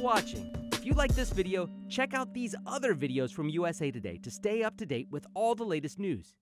watching. If you like this video, check out these other videos from USA Today to stay up to date with all the latest news.